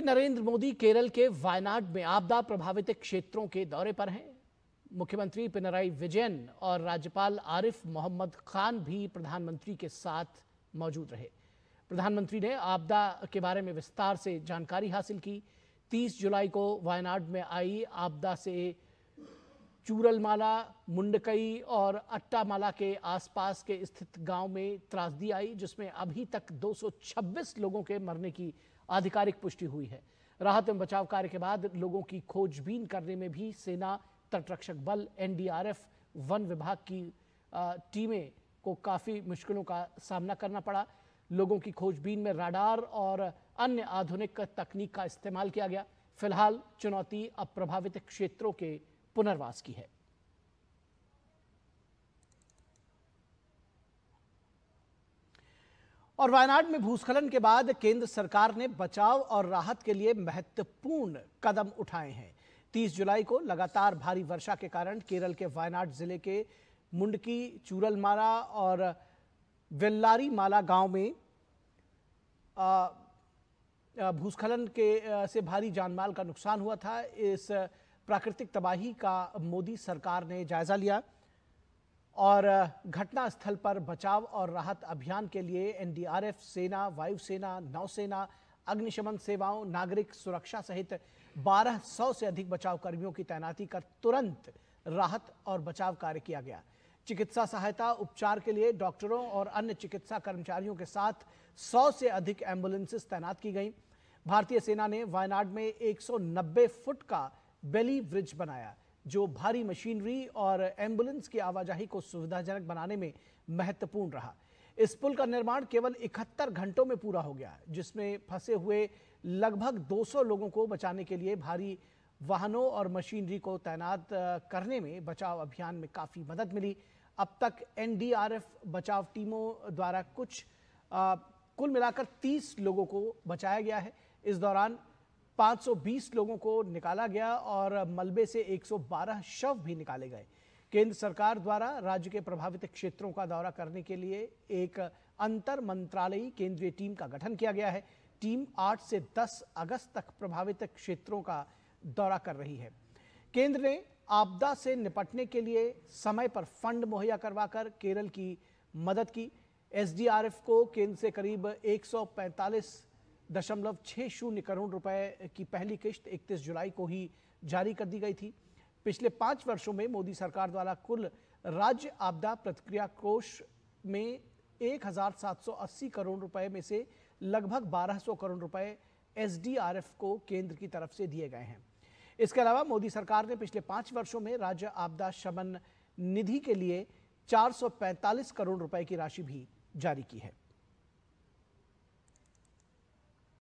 नरेंद्र मोदी केरल के वायनाड में आपदा प्रभावित क्षेत्रों के दौरे पर हैं। मुख्यमंत्री पिनराई विजयन और राज्यपाल आरिफ मोहम्मद खान भी प्रधानमंत्री के साथ मौजूद रहे। प्रधानमंत्री ने आपदा के बारे में विस्तार से जानकारी हासिल की। 30 जुलाई को वायनाड में आई आपदा से चूरलमाला, मुंडक्कई और अट्टामाला के आसपास के स्थित गांव में त्रासदी आई, जिसमें अभी तक 226 लोगों के मरने की आधिकारिक पुष्टि हुई है। राहत एवं बचाव कार्य के बाद लोगों की खोजबीन करने में भी सेना, तटरक्षक बल, एनडीआरएफ, वन विभाग की टीमें को काफी मुश्किलों का सामना करना पड़ा। लोगों की खोजबीन में राडार और अन्य आधुनिक तकनीक का इस्तेमाल किया गया। फिलहाल चुनौती अब प्रभावित क्षेत्रों के पुनर्वास की है। और वायनाड में भूस्खलन के बाद केंद्र सरकार ने बचाव और राहत के लिए महत्वपूर्ण कदम उठाए हैं। 30 जुलाई को लगातार भारी वर्षा के कारण केरल के वायनाड जिले के मुंडकी, चूरलमाला और विल्लारीमाला गांव में भूस्खलन से भारी जानमाल का नुकसान हुआ था। इस प्राकृतिक तबाही का मोदी सरकार ने जायजा लिया और घटनास्थल पर बचाव और राहत अभियान के लिए एनडीआरएफ, सेना, वायुसेना, नौसेना, अग्निशमन सेवाओं, नागरिक सुरक्षा सहित 1200 से अधिक बचाव कर्मियों की तैनाती कर तुरंत राहत और बचाव कार्य किया गया। चिकित्सा सहायता, उपचार के लिए डॉक्टरों और अन्य चिकित्सा कर्मचारियों के साथ 100 से अधिक एम्बुलेंसेस तैनात की गई। भारतीय सेना ने वायनाड में 190 फुट का बेली ब्रिज बनाया, जो भारी मशीनरी और एम्बुलेंस की आवाजाही को सुविधाजनक बनाने में महत्वपूर्ण रहा। इस पुल का निर्माण केवल 71 घंटों में पूरा हो गया, जिसमें फंसे हुए लगभग 200 लोगों को बचाने के लिए भारी वाहनों और मशीनरी को तैनात करने में बचाव अभियान में काफी मदद मिली। अब तक एनडीआरएफ बचाव टीमों द्वारा कुल मिलाकर 30 लोगों को बचाया गया है। इस दौरान 520 लोगों को निकाला गया और मलबे से 112 शव भी निकाले गए। केंद्र सरकार द्वारा राज्य के प्रभावित क्षेत्रों का दौरा करने के लिए एक अंतर मंत्रालयी केंद्रीय टीम का गठन किया गया है। टीम 8 से 10 अगस्त तक प्रभावित क्षेत्रों का दौरा कर रही है। केंद्र ने आपदा से निपटने के लिए समय पर फंड मुहैया करवाकर केरल की मदद की। एसडीआरएफ को केंद्र से करीब 145.60 करोड़ रुपए की पहली किश्त 31 जुलाई को ही जारी कर दी गई थी। पिछले 5 वर्षों में मोदी सरकार द्वारा कुल राज्य आपदा प्रतिक्रिया कोष में 1780 करोड़ रुपए में से लगभग 1200 करोड़ रुपए एसडीआरएफ को केंद्र की तरफ से दिए गए हैं। इसके अलावा मोदी सरकार ने पिछले 5 वर्षों में राज्य आपदा शमन निधि के लिए 445 करोड़ रुपए की राशि भी जारी की है।